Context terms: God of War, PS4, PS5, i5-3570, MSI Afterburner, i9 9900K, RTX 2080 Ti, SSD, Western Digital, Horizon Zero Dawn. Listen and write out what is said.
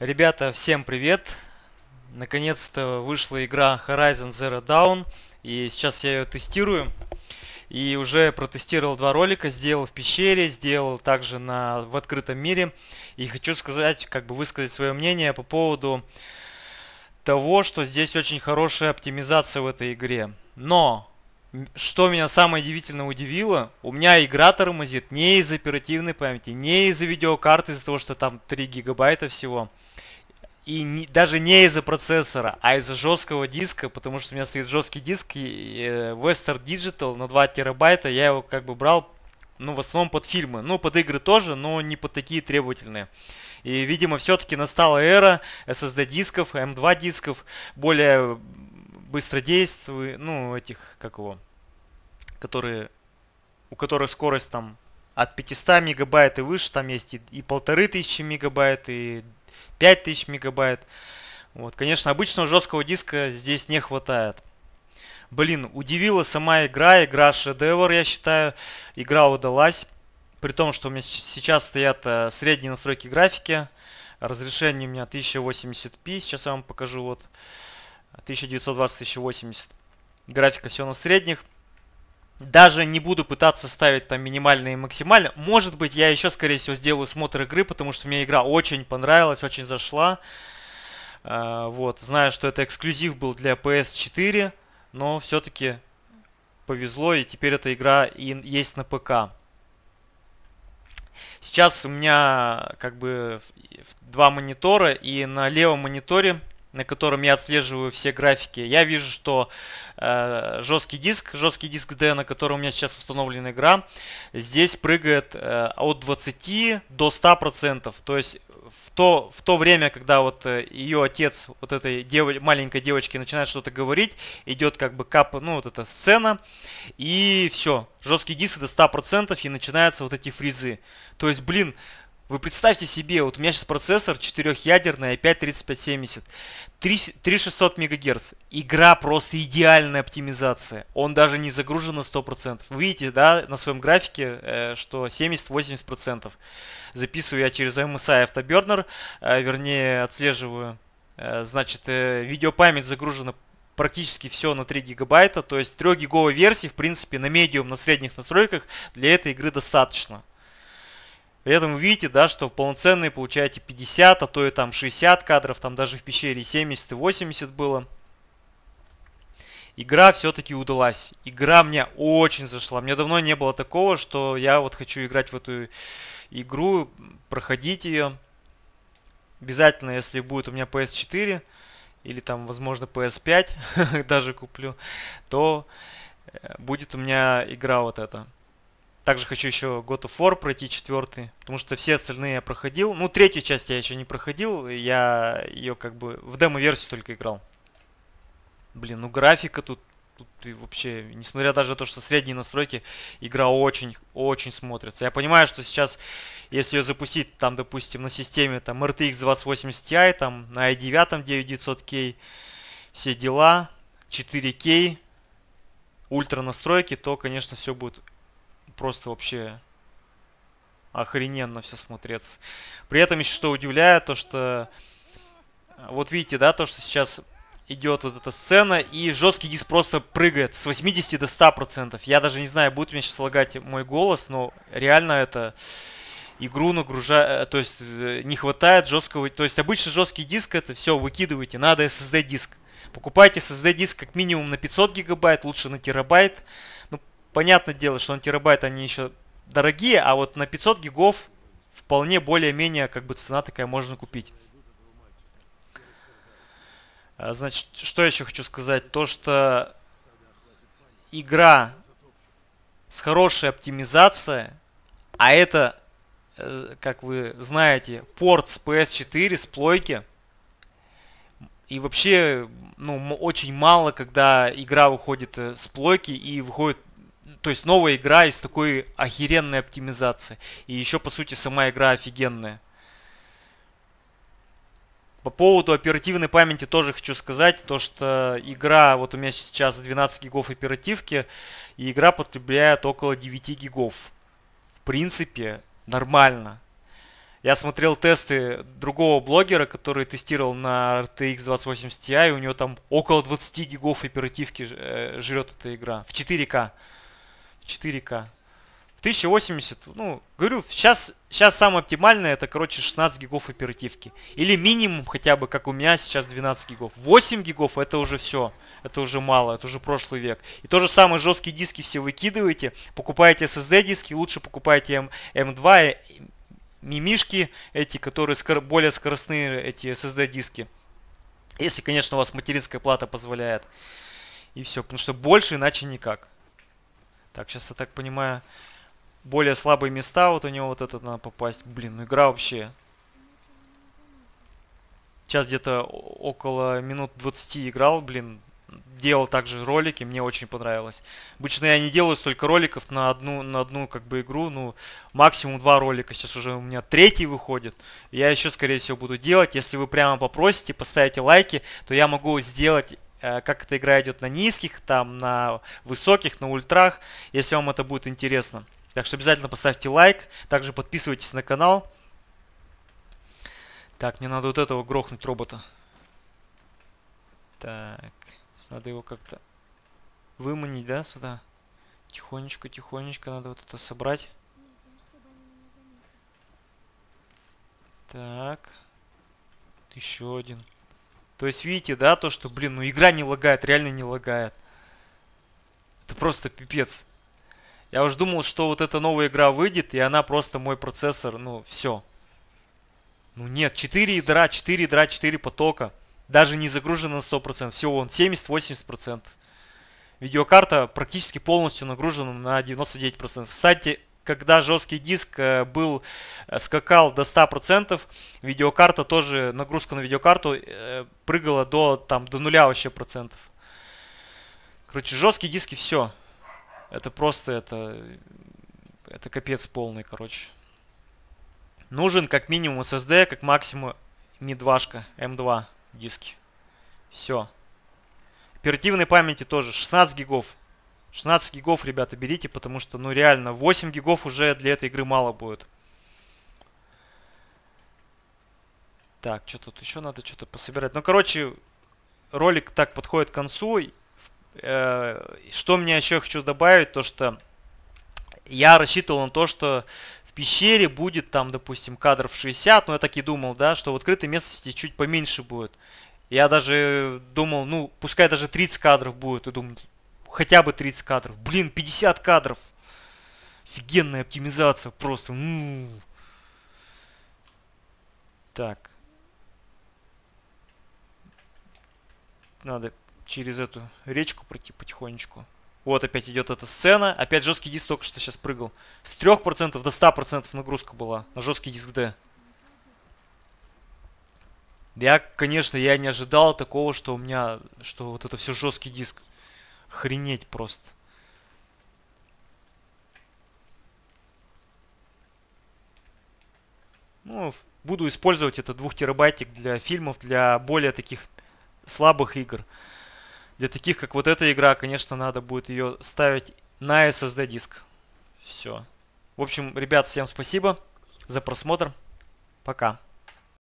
Ребята, всем привет! Наконец-то вышла игра Horizon Zero Dawn, и сейчас я ее тестирую. И уже протестировал два ролика, сделал в пещере, сделал также в открытом мире. И хочу сказать, высказать свое мнение по поводу того, что здесь очень хорошая оптимизация в этой игре. Но, что меня самое удивительно удивило, у меня игра тормозит не из оперативной памяти, не из-за видеокарты, из-за того, что там 3 гигабайта всего. И даже не из-за процессора, а из-за жесткого диска, потому что у меня стоит жесткий диск Western Digital на 2 терабайта. Я его брал, в основном под фильмы, под игры тоже, но не под такие требовательные. И, видимо, все-таки настала эра SSD дисков, M2 дисков, более быстродействующих, у которых скорость там от 500 мегабайт и выше, там есть и 1500 мегабайт, и 5000 мегабайт. Вот, конечно, обычного жесткого диска здесь не хватает. Блин, удивила сама игра, шедевр, я считаю. Игра удалась, при том, что у меня сейчас стоят средние настройки графики. Разрешение у меня 1080p, сейчас я вам покажу, 1920-1080. Графика все на средних. Даже не буду пытаться ставить там минимально и максимально. Может быть, я еще, скорее всего, сделаю смотр игры, потому что мне игра очень понравилась, очень зашла. Знаю, что это эксклюзив был для PS4, но все-таки повезло, и теперь эта игра есть на ПК. Сейчас у меня два монитора, и на левом мониторе, на котором я отслеживаю все графики, я вижу, что жесткий диск D, на котором у меня сейчас установлена игра, здесь прыгает от 20 до 100%. То есть в то время, когда ее отец, маленькой девочки, начинает что-то говорить, идет эта сцена, и все, жесткий диск до 100%, и начинаются эти фризы. То есть, блин, вы представьте себе, у меня сейчас процессор 4-ядерный i5-3570, 3600 МГц. Игра просто идеальная оптимизация. Он даже не загружен на 100%. Вы видите, да, на своем графике, что 70-80%. Записываю я через MSI Afterburner, отслеживаю. Видеопамять загружена практически все на 3 гигабайта. То есть 3-гиговой версии, в принципе, на медиум, на средних настройках для этой игры достаточно. При этом вы видите, да, что полноценные получаете 50, а то и там 60 кадров, там даже в пещере 70 и 80 было. Игра все-таки удалась. Игра мне очень зашла. Мне давно не было такого, что я хочу играть в эту игру, проходить ее. Обязательно, если будет у меня PS4 или там, возможно, PS5, даже куплю, то будет у меня игра эта. Также хочу еще God of War пройти 4, потому что все остальные я проходил. 3-ю часть я еще не проходил, я ее в демо-версии только играл. Блин, графика тут и вообще, несмотря даже на то, что средние настройки, игра очень-очень смотрится. Я понимаю, что сейчас, если ее запустить, там, допустим, на системе там RTX 2080 Ti, там, на i9 9900K, все дела, 4K, ультра настройки, то, конечно, все будет просто вообще охрененно все смотреться. При этом еще что удивляет, то что видите, да, то что сейчас идет эта сцена, и жесткий диск просто прыгает с 80 до 100%. Я даже не знаю, будет у меня сейчас лагать мой голос, но реально это игру нагружает, то есть не хватает жесткого, то есть обычно жесткий диск это все выкидываете, надо SSD диск. Покупайте SSD диск как минимум на 500 гигабайт, лучше на терабайт. Понятное дело, что на терабайт они еще дорогие, а на 500 гигов вполне более-менее цена такая можно купить. Значит, что я еще хочу сказать? То, что игра с хорошей оптимизацией, а это, как вы знаете, порт с PS4, с плойки. И вообще, очень мало, когда игра выходит с плойки и выходит... То есть новая игра из такой охеренной оптимизации. И еще, по сути, сама игра офигенная. По поводу оперативной памяти тоже хочу сказать. То, что игра, у меня сейчас 12 гигов оперативки. И игра потребляет около 9 гигов. В принципе, нормально. Я смотрел тесты другого блогера, который тестировал на RTX 2080 Ti, и у него там около 20 гигов оперативки жрет эта игра. В 4К. В 4К. В 1080, ну, говорю, сейчас самое оптимальное, это, короче, 16 гигов оперативки. Или минимум хотя бы, как у меня сейчас, 12 гигов. 8 гигов, это уже все. Это уже мало, это уже прошлый век. И то же самое, жесткие диски все выкидываете, покупаете SSD диски, лучше покупаете M2, мимишки эти, которые более скоростные, эти SSD диски, если, конечно, у вас материнская плата позволяет, и все, потому что больше иначе никак. Так, сейчас, я так понимаю, более слабые места, вот у него вот этот надо попасть. Блин, ну игра вообще сейчас где-то около минут 20 играл, блин, делал также ролики, мне очень понравилось. Обычно я не делаю столько роликов на одну как бы игру, ну максимум 2 ролика. Сейчас уже у меня 3-й выходит. Я еще, скорее всего, буду делать. Если вы прямо попросите, поставите лайки, то я могу сделать, как эта игра идет на низких, там на высоких, на ультрах, если вам это будет интересно. Так что обязательно поставьте лайк, также подписывайтесь на канал. Так, мне надо вот этого грохнуть робота. Так. Надо его как-то выманить, да, сюда? Тихонечко, тихонечко надо вот это собрать. Так. Еще один. То есть, видите, да, то, что, блин, ну игра не лагает, реально не лагает. Это просто пипец. Я уж думал, что вот эта новая игра выйдет, и она просто мой процессор, ну, все. Ну нет, 4 ядра, 4 ядра, 4 потока. Даже не загружено на 100%. Всего он 70-80%. Видеокарта практически полностью нагружена на 99%. Кстати, когда жесткий диск был, скакал до 100%, видеокарта тоже, нагрузка на видеокарту прыгала до нуля вообще процентов. Короче, жесткие диски, все. Это просто, это капец полный, короче. Нужен как минимум SSD, как максимум мидвашка, М2. Диски. Все. Оперативной памяти тоже 16 гигов. 16 гигов, ребята, берите, потому что, ну, реально, 8 гигов уже для этой игры мало будет. Так, что тут еще надо что-то пособирать. Ну, короче, ролик так подходит к концу. Что мне еще хочу добавить, то что я рассчитывал на то, что в пещере будет там, допустим, кадров 60, но я так и думал, да, что в открытой местности чуть поменьше будет. Я даже думал, ну, пускай даже 30 кадров будет, и думаю, хотя бы 30 кадров. Блин, 50 кадров. Офигенная оптимизация, просто. Так. Надо через эту речку пройти потихонечку. Вот опять идет эта сцена. Опять жесткий диск только что сейчас прыгал. С 3% до 100% нагрузка была на жесткий диск D. Я, конечно, я не ожидал такого, что у меня, что вот это все жесткий диск. Охренеть просто. Ну, буду использовать это 2 терабайтик для фильмов, для более таких слабых игр. Для таких, как вот эта игра, конечно, надо будет ее ставить на SSD диск. Все. В общем, ребят, всем спасибо за просмотр. Пока.